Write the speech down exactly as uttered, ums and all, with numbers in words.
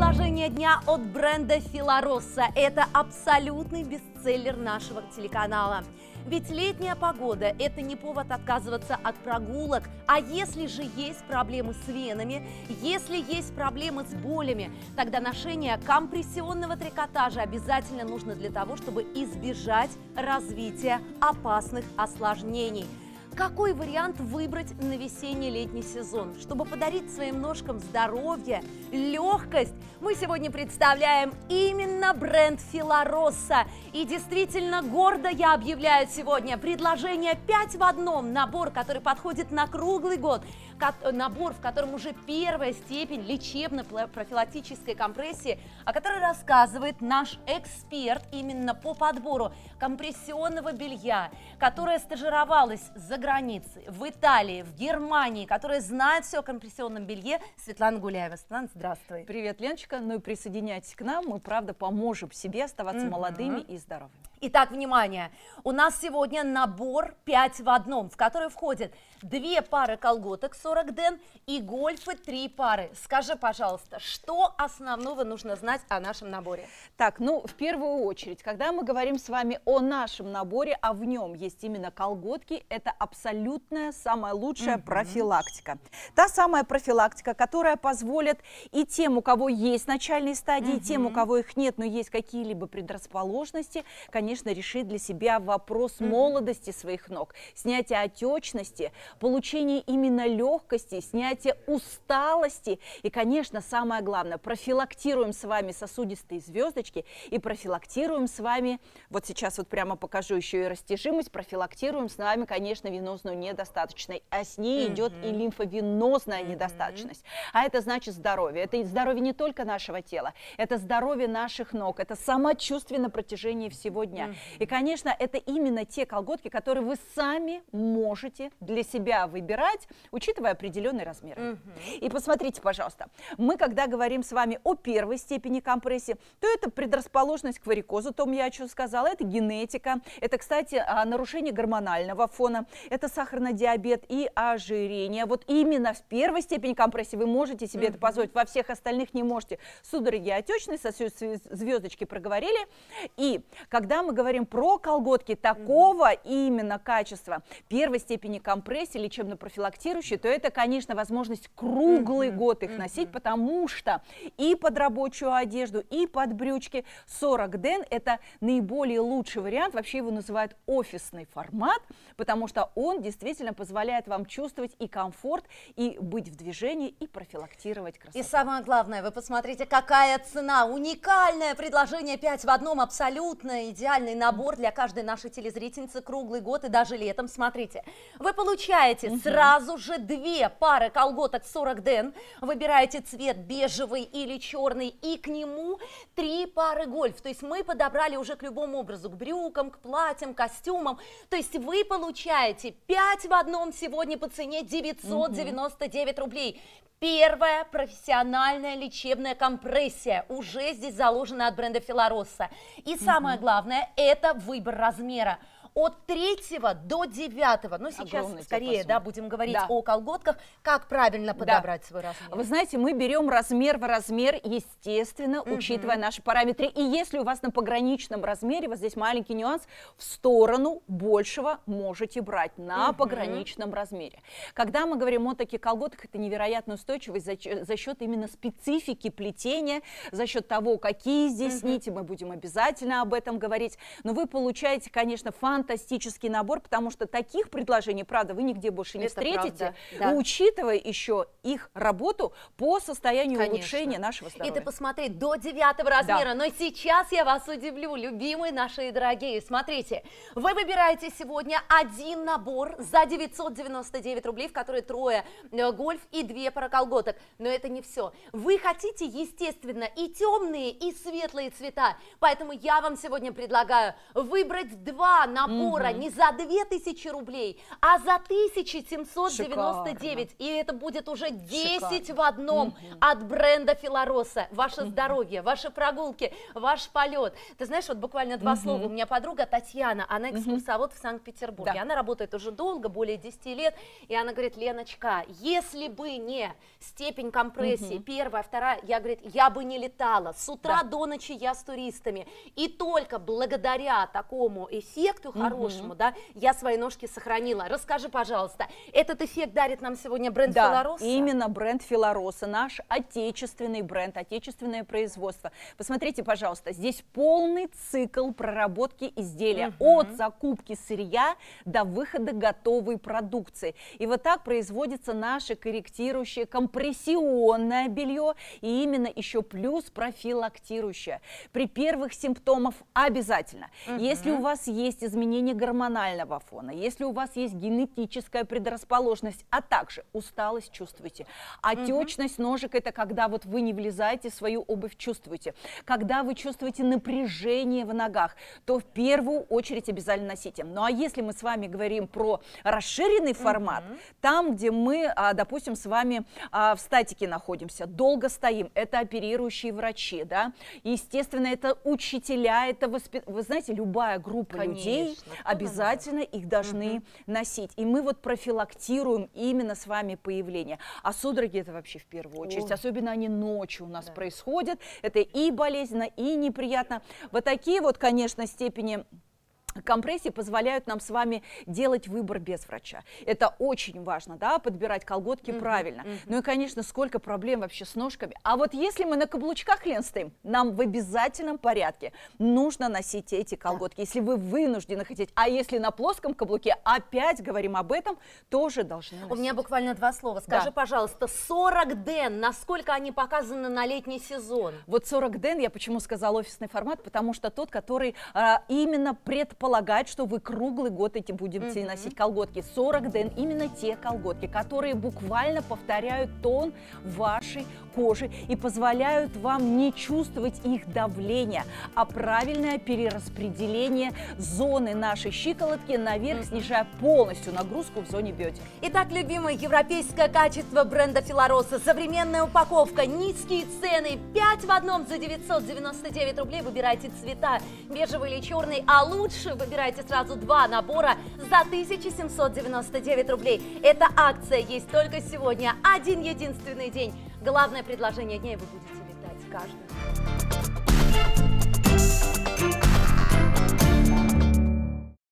Предложение дня от бренда Филаросса – это абсолютный бестселлер нашего телеканала. Ведь летняя погода – это не повод отказываться от прогулок. А если же есть проблемы с венами, если есть проблемы с болями, тогда ношение компрессионного трикотажа обязательно нужно для того, чтобы избежать развития опасных осложнений. Какой вариант выбрать на весенний-летний сезон, чтобы подарить своим ножкам здоровье, легкость? Мы сегодня представляем именно бренд Филаросса. И действительно гордо я объявляю сегодня предложение пять в одном, набор, который подходит на круглый год, набор, в котором уже первая степень лечебно-профилактической компрессии, о которой рассказывает наш эксперт именно по подбору компрессионного белья, которая стажировалась за границей, в Италии, в Германии, которая знает все о компрессионном белье, Светлана Гуляева. Светлана, здравствуй. Привет, Леночка. Ну и присоединяйтесь к нам, мы правда поможем себе оставаться Mm-hmm. молодыми и здоровыми. Итак, внимание, у нас сегодня набор пять в одном, в который входят две пары колготок сорок ден и гольфы три пары. Скажи, пожалуйста, что основного нужно знать о нашем наборе? Так, ну, в первую очередь, когда мы говорим с вами о нашем наборе, а в нем есть именно колготки, это абсолютная, самая лучшая Mm-hmm. профилактика. Та самая профилактика, которая позволит и тем, у кого есть начальные стадии, Mm-hmm. и тем, у кого их нет, но есть какие-либо предрасположенности, конечно, Конечно, решить для себя вопрос молодости своих ног, снятия отечности, получения именно легкости, снятия усталости. И, конечно, самое главное, профилактируем с вами сосудистые звездочки и профилактируем с вами, вот сейчас вот прямо покажу еще и растяжимость, профилактируем с вами, конечно, венозную недостаточность, а с ней Mm-hmm. идет и лимфовенозная Mm-hmm. недостаточность. А это значит здоровье. Это здоровье не только нашего тела, это здоровье наших ног, это самочувствие на протяжении всего дня. И, конечно, это именно те колготки, которые вы сами можете для себя выбирать, учитывая определенный размер. Mm-hmm. И посмотрите, пожалуйста, мы, когда говорим с вами о первой степени компрессии, то это предрасположенность к варикозу, том я о чем сказала, это генетика, это, кстати, нарушение гормонального фона, это сахарный диабет и ожирение. Вот именно в первой степени компрессии вы можете себе mm-hmm. это позволить, во всех остальных не можете. Судороги отечные, звездочки проговорили. И когда мы Мы говорим про колготки такого именно качества первой степени компрессии, лечебно-профилактирующей, то это, конечно, возможность круглый год их носить, потому что и под рабочую одежду, и под брючки сорок ден это наиболее лучший вариант, вообще его называют офисный формат, потому что он действительно позволяет вам чувствовать и комфорт, и быть в движении, и профилактировать красоту. И самое главное, вы посмотрите, какая цена, уникальное предложение пять в одном, абсолютно идеально. Набор для каждой нашей телезрительницы круглый год и даже летом. Смотрите, вы получаете угу. сразу же две пары колготок сорок ден, выбираете цвет бежевый или черный, и к нему три пары гольф. То есть мы подобрали уже к любому образу, к брюкам, к платьям, костюмам. То есть вы получаете пять в одном сегодня по цене девятьсот девяносто девять угу. рублей. Первая профессиональная лечебная компрессия уже здесь заложена от бренда Филаросса. И самое угу. главное, это выбор размера. От третьего до девятого, ну сейчас огромный скорее диапазон. Да, будем говорить да. о колготках, как правильно подобрать да. свой размер. Вы знаете, мы берем размер в размер, естественно, угу. учитывая наши параметры. И если у вас на пограничном размере, вот здесь маленький нюанс, в сторону большего можете брать на угу. пограничном размере. Когда мы говорим о таких колготках, это невероятно устойчивость за, за счет именно специфики плетения, за счет того, какие здесь угу. нити, мы будем обязательно об этом говорить. Но вы получаете, конечно, фан фантастический набор, потому что таких предложений, правда, вы нигде больше не это встретите, да. учитывая еще их работу по состоянию конечно. Улучшения нашего здоровья. И ты посмотри, до девятого размера, да. но сейчас я вас удивлю, любимые наши дорогие, смотрите, вы выбираете сегодня один набор за девятьсот девяносто девять рублей, в который трое гольф и две пары колготок, но это не все. Вы хотите, естественно, и темные, и светлые цвета, поэтому я вам сегодня предлагаю выбрать два набора набора, угу, не за две тысячи рублей, а за тысячу семьсот девяносто девять. Шикарно. И это будет уже десять Шикарно. В одном, угу, от бренда Филаросса. Ваше угу. здоровье, ваши прогулки, ваш полет. Ты знаешь, вот буквально два угу. слова. У меня подруга Татьяна, она экскурсовод угу. в Санкт-Петербурге. Да. Она работает уже долго, более десяти лет. И она говорит: Леночка, если бы не степень компрессии, угу. первая, вторая, я, говорит, я бы не летала. С утра да. до ночи я с туристами. И только благодаря такому эффекту хорошему, угу. да, я свои ножки сохранила. Расскажи, пожалуйста, этот эффект дарит нам сегодня бренд да, Филаросса? Именно бренд Филаросса, наш отечественный бренд, отечественное производство. Посмотрите, пожалуйста, здесь полный цикл проработки изделия, угу. от закупки сырья до выхода готовой продукции. И вот так производится наше корректирующее компрессионное белье, и именно еще плюс профилактирующее. При первых симптомах обязательно. Угу. Если у вас есть изменение гормонального фона, если у вас есть генетическая предрасположенность, а также усталость чувствуете, отечность угу. ножек — это когда вот вы не влезаете, свою обувь чувствуете, когда вы чувствуете напряжение в ногах, то в первую очередь обязательно носите. Ну а если мы с вами говорим про расширенный формат, угу. там, где мы, допустим, с вами в статике находимся, долго стоим, это оперирующие врачи, да, естественно, это учителя, это воспит... вы знаете, любая группа Конечно. людей, обязательно их должны угу. носить. И мы вот профилактируем именно с вами появление. А судороги — это вообще в первую очередь, Ой. особенно они ночью у нас да. происходят, это и болезненно, и неприятно. Вот такие вот, конечно, степени компрессии позволяют нам с вами делать выбор без врача. Это очень важно, да, подбирать колготки mm-hmm. правильно. Mm-hmm. Ну и, конечно, сколько проблем вообще с ножками. А вот если мы на каблучках, Лен, стоим, нам в обязательном порядке нужно носить эти колготки. Если вы вынуждены хотеть, а если на плоском каблуке, опять говорим об этом, тоже должны носить. У меня буквально два слова. Скажи, да. пожалуйста, сорок ден, насколько они показаны на летний сезон? Вот сорок ден, я почему сказала офисный формат, потому что тот, который а, именно предполагает, полагает, что вы круглый год эти будете носить колготки. сорок ден, именно те колготки, которые буквально повторяют тон вашей кожи и позволяют вам не чувствовать их давление, а правильное перераспределение зоны нашей щиколотки наверх, снижая полностью нагрузку в зоне бедер. Итак, любимое европейское качество бренда Филаросса, современная упаковка, низкие цены, пять в одном за девятьсот девяносто девять рублей. Выбирайте цвета, бежевый или черный, а лучше выбирайте сразу два набора за тысячу семьсот девяносто девять рублей. Эта акция есть только сегодня, один единственный день. Главное предложение дня, и вы будете летать каждый.